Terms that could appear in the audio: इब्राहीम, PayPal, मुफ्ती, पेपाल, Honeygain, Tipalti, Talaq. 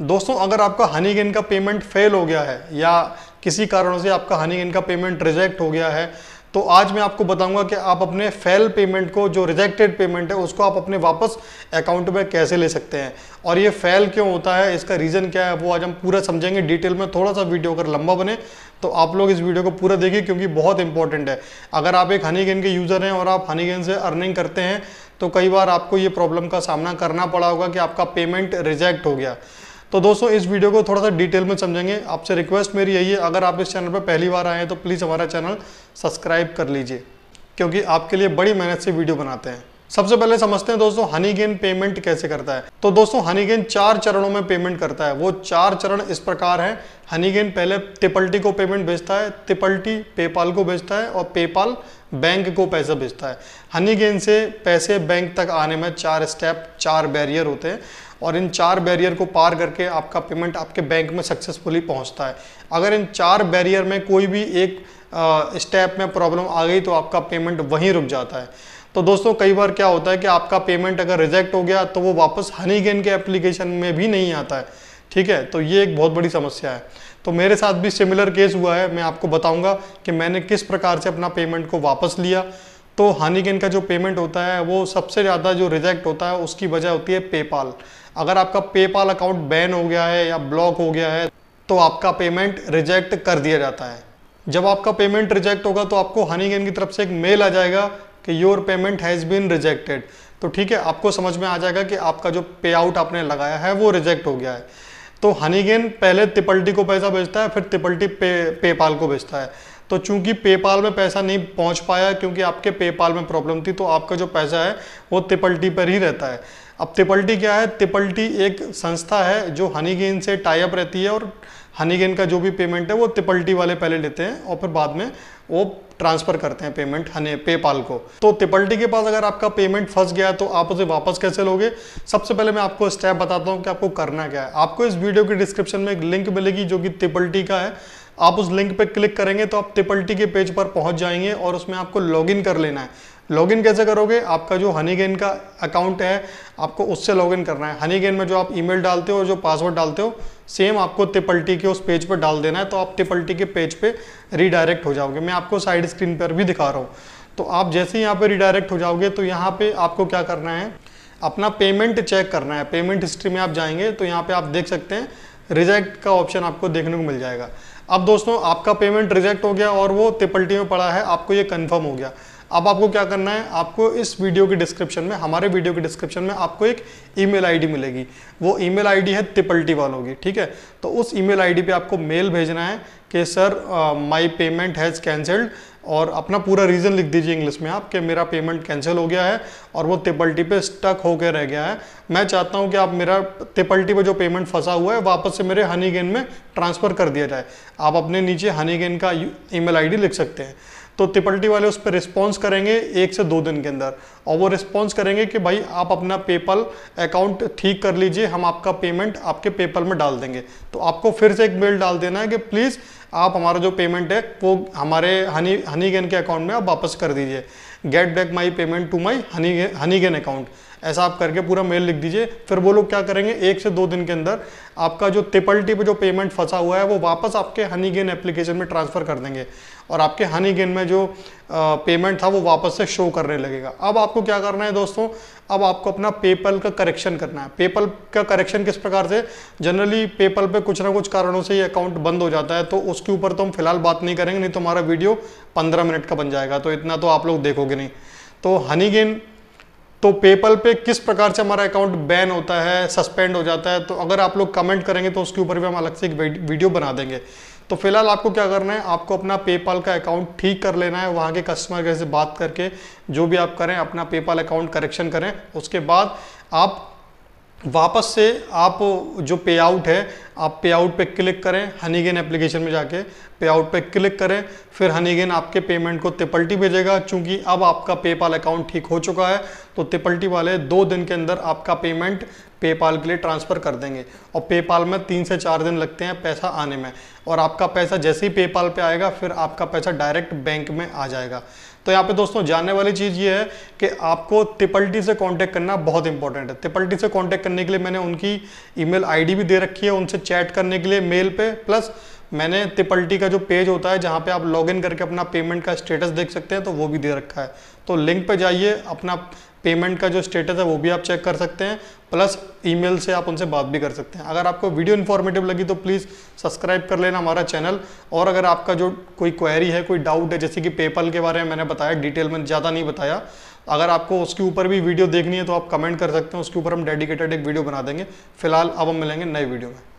दोस्तों अगर आपका हनीगेन का पेमेंट फेल हो गया है या किसी कारणों से आपका हनीगेन का पेमेंट रिजेक्ट हो गया है, तो आज मैं आपको बताऊंगा कि आप अपने फेल पेमेंट को, जो रिजेक्टेड पेमेंट है, उसको आप अपने वापस अकाउंट में कैसे ले सकते हैं और ये फेल क्यों होता है, इसका रीज़न क्या है, वो आज हम पूरा समझेंगे डिटेल में। थोड़ा सा वीडियो अगर लंबा बने तो आप लोग इस वीडियो को पूरा देखिए क्योंकि बहुत इंपॉर्टेंट है। अगर आप एक हनीगेन के यूज़र हैं और आप हनीगेन से अर्निंग करते हैं तो कई बार आपको ये प्रॉब्लम का सामना करना पड़ा होगा कि आपका पेमेंट रिजेक्ट हो गया। तो दोस्तों इस वीडियो को थोड़ा सा डिटेल में समझेंगे। आपसे रिक्वेस्ट मेरी यही है, अगर आप इस चैनल पर पहली बार आए हैं तो प्लीज़ हमारा चैनल सब्सक्राइब कर लीजिए क्योंकि आपके लिए बड़ी मेहनत से वीडियो बनाते हैं। सबसे पहले समझते हैं दोस्तों हनीगेन पेमेंट कैसे करता है। तो दोस्तों हनीगेन 4 चरणों में पेमेंट करता है। वो 4 चरण इस प्रकार हैं। हनीगेन पहले टिपल्टी को पेमेंट भेजता है, टिपल्टी पेपाल को भेजता है और पेपाल बैंक को पैसा भेजता है। हनीगेन से पैसे बैंक तक आने में 4 स्टेप 4 बैरियर होते हैं और इन 4 बैरियर को पार करके आपका पेमेंट आपके बैंक में सक्सेसफुली पहुंचता है। अगर इन 4 बैरियर में कोई भी एक स्टेप में प्रॉब्लम आ गई तो आपका पेमेंट वहीं रुक जाता है। तो दोस्तों कई बार क्या होता है कि आपका पेमेंट अगर रिजेक्ट हो गया तो वो वापस हनीगेन के एप्लीकेशन में भी नहीं आता है, ठीक है। तो ये एक बहुत बड़ी समस्या है। तो मेरे साथ भी सिमिलर केस हुआ है। मैं आपको बताऊंगा कि मैंने किस प्रकार से अपना पेमेंट को वापस लिया। तो हनीगेन का जो पेमेंट होता है वो सबसे ज़्यादा जो रिजेक्ट होता है उसकी वजह होती है पेपाल। अगर आपका पेपाल अकाउंट बैन हो गया है या ब्लॉक हो गया है तो आपका पेमेंट रिजेक्ट कर दिया जाता है। जब आपका पेमेंट रिजेक्ट होगा तो आपको हनीगेन की तरफ से एक मेल आ जाएगा कि your payment has been rejected. तो ठीक है, आपको समझ में आ जाएगा कि आपका जो पे आउट आपने लगाया है वो रिजेक्ट हो गया है। तो हनीगेन पहले टिपल्टी को पैसा भेजता है, फिर टिपल्टी पेपाल को भेजता है। तो चूंकि पेपाल में पैसा नहीं पहुंच पाया क्योंकि आपके पेपाल में प्रॉब्लम थी, तो आपका जो पैसा है वो टिपल्टी पर ही रहता है। अब टिपल्टी क्या है? टिपल्टी एक संस्था है जो हनीगेन से टाई अप रहती है और हनीगेन का जो भी पेमेंट है वो टिपल्टी वाले पहले लेते हैं और फिर बाद में वो ट्रांसफ़र करते हैं पेमेंट पेपाल को। तो टिपल्टी के पास अगर आपका पेमेंट फंस गया तो आप उसे वापस कैसे लोगे? सबसे पहले मैं आपको स्टेप बताता हूँ कि आपको करना क्या है। आपको इस वीडियो के डिस्क्रिप्शन में एक लिंक मिलेगी जो कि टिपल्टी का है। आप उस लिंक पर क्लिक करेंगे तो आप टिपल्टी के पेज पर पहुँच जाएंगे और उसमें आपको लॉगिन कर लेना है। लॉगिन कैसे करोगे? आपका जो हनीगेन का अकाउंट है आपको उससे लॉगिन करना है। हनीगेन में जो आप ईमेल डालते हो और जो पासवर्ड डालते हो सेम आपको टिपल्टी के उस पेज पर डाल देना है। तो आप टिपल्टी के पेज पे रीडायरेक्ट हो जाओगे। मैं आपको साइड स्क्रीन पर भी दिखा रहा हूँ। तो आप जैसे ही यहाँ पर रीडायरेक्ट हो जाओगे तो यहाँ पर आपको क्या करना है, अपना पेमेंट चेक करना है। पेमेंट हिस्ट्री में आप जाएंगे तो यहाँ पर आप देख सकते हैं रिजेक्ट का ऑप्शन आपको देखने को मिल जाएगा। अब दोस्तों आपका पेमेंट रिजेक्ट हो गया और वो टिपल्टी में पड़ा है, आपको ये कन्फर्म हो गया। अब आपको क्या करना है, आपको इस वीडियो के डिस्क्रिप्शन में, हमारे वीडियो के डिस्क्रिप्शन में आपको एक ईमेल आईडी मिलेगी। वो ईमेल आईडी है टिपल्टी वालों की, ठीक है। तो उस ईमेल आईडी पे आपको मेल भेजना है कि sir my payment has cancelled, और अपना पूरा रीज़न लिख दीजिए इंग्लिश में आप, कि मेरा पेमेंट कैंसिल हो गया है और वो टिपल्टी पे स्टक होकर रह गया है। मैं चाहता हूँ कि आप मेरा टिपल्टी पे जो पेमेंट फंसा हुआ है वापस से मेरे हनीगेन में ट्रांसफ़र कर दिया जाए। आप अपने नीचे हनीगेन का ईमेल आईडी लिख सकते हैं। तो टिपल्टी वाले उस पर रिस्पॉन्स करेंगे 1 से 2 दिन के अंदर, और वो रिस्पॉन्स करेंगे कि भाई आप अपना पेपाल अकाउंट ठीक कर लीजिए, हम आपका पेमेंट आपके पेपाल में डाल देंगे। तो आपको फिर से एक मेल डाल देना है कि प्लीज़ आप हमारा जो पेमेंट है वो हमारे हनीगेन के अकाउंट में आप वापस कर दीजिए, get back my payment to my Honeygain account, ऐसा आप करके पूरा मेल लिख दीजिए। फिर वो लोग क्या करेंगे, 1 से 2 दिन के अंदर आपका जो टिपल्टी पे जो पेमेंट फंसा हुआ है वो वापस आपके हनीगेन एप्लीकेशन में ट्रांसफ़र कर देंगे और आपके हनीगेन में जो पेमेंट था वो वापस से शो करने लगेगा। अब आपको क्या करना है दोस्तों, अब आपको अपना पेपाल का करेक्शन करना है। पेपाल का करेक्शन किस प्रकार से? जनरली पेपाल पे कुछ ना कुछ कारणों से ये अकाउंट बंद हो जाता है, तो उसके ऊपर तो हम फिलहाल बात नहीं करेंगे, नहीं तो हमारा वीडियो 15 मिनट का बन जाएगा, तो इतना तो आप लोग देखोगे नहीं। तो हनीगेन तो पेपाल पे किस प्रकार से हमारा अकाउंट बैन होता है, सस्पेंड हो जाता है, तो अगर आप लोग कमेंट करेंगे तो उसके ऊपर भी हम अलग से एक वीडियो बना देंगे। तो फिलहाल आपको क्या करना है, आपको अपना पेपाल का अकाउंट ठीक कर लेना है। वहाँ के कस्टमर केयर से बात करके जो भी आप करें अपना पेपाल अकाउंट करेक्शन करें। उसके बाद आप वापस से आप जो पे आउट है, आप पे आउट पे क्लिक करें, हनीगेन एप्लीकेशन में जाके पे आउट पे क्लिक करें। फिर हनीगेन आपके पेमेंट को टिपल्टी भेजेगा। चूंकि अब आपका पेपाल अकाउंट ठीक हो चुका है तो टिपल्टी वाले 2 दिन के अंदर आपका पेमेंट पेपाल के लिए ट्रांसफ़र कर देंगे। और पेपाल में 3 से 4 दिन लगते हैं पैसा आने में, और आपका पैसा जैसे ही पेपाल पे आएगा फिर आपका पैसा डायरेक्ट बैंक में आ जाएगा। तो यहाँ पे दोस्तों जानने वाली चीज़ ये है कि आपको टिपल्टी से कांटेक्ट करना बहुत इंपॉर्टेंट है। टिपल्टी से कांटेक्ट करने के लिए मैंने उनकी ईमेल आईडी भी दे रखी है, उनसे चैट करने के लिए मेल पे, प्लस मैंने टिपल्टी का जो पेज होता है जहाँ पे आप लॉगिन करके अपना पेमेंट का स्टेटस देख सकते हैं तो वो भी दे रखा है। तो लिंक पे जाइए, अपना पेमेंट का जो स्टेटस है वो भी आप चेक कर सकते हैं, प्लस ईमेल से आप उनसे बात भी कर सकते हैं। अगर आपको वीडियो इन्फॉर्मेटिव लगी तो प्लीज़ सब्सक्राइब कर लेना हमारा चैनल। और अगर आपका जो कोई क्वेरी है, कोई डाउट है, जैसे कि पेपल के बारे में मैंने बताया, डिटेल में ज़्यादा नहीं बताया, अगर आपको उसके ऊपर भी वीडियो देखनी है तो आप कमेंट कर सकते हैं, उसके ऊपर हम डेडिकेटेड एक वीडियो बना देंगे। फिलहाल अब हम मिलेंगे नए वीडियो में।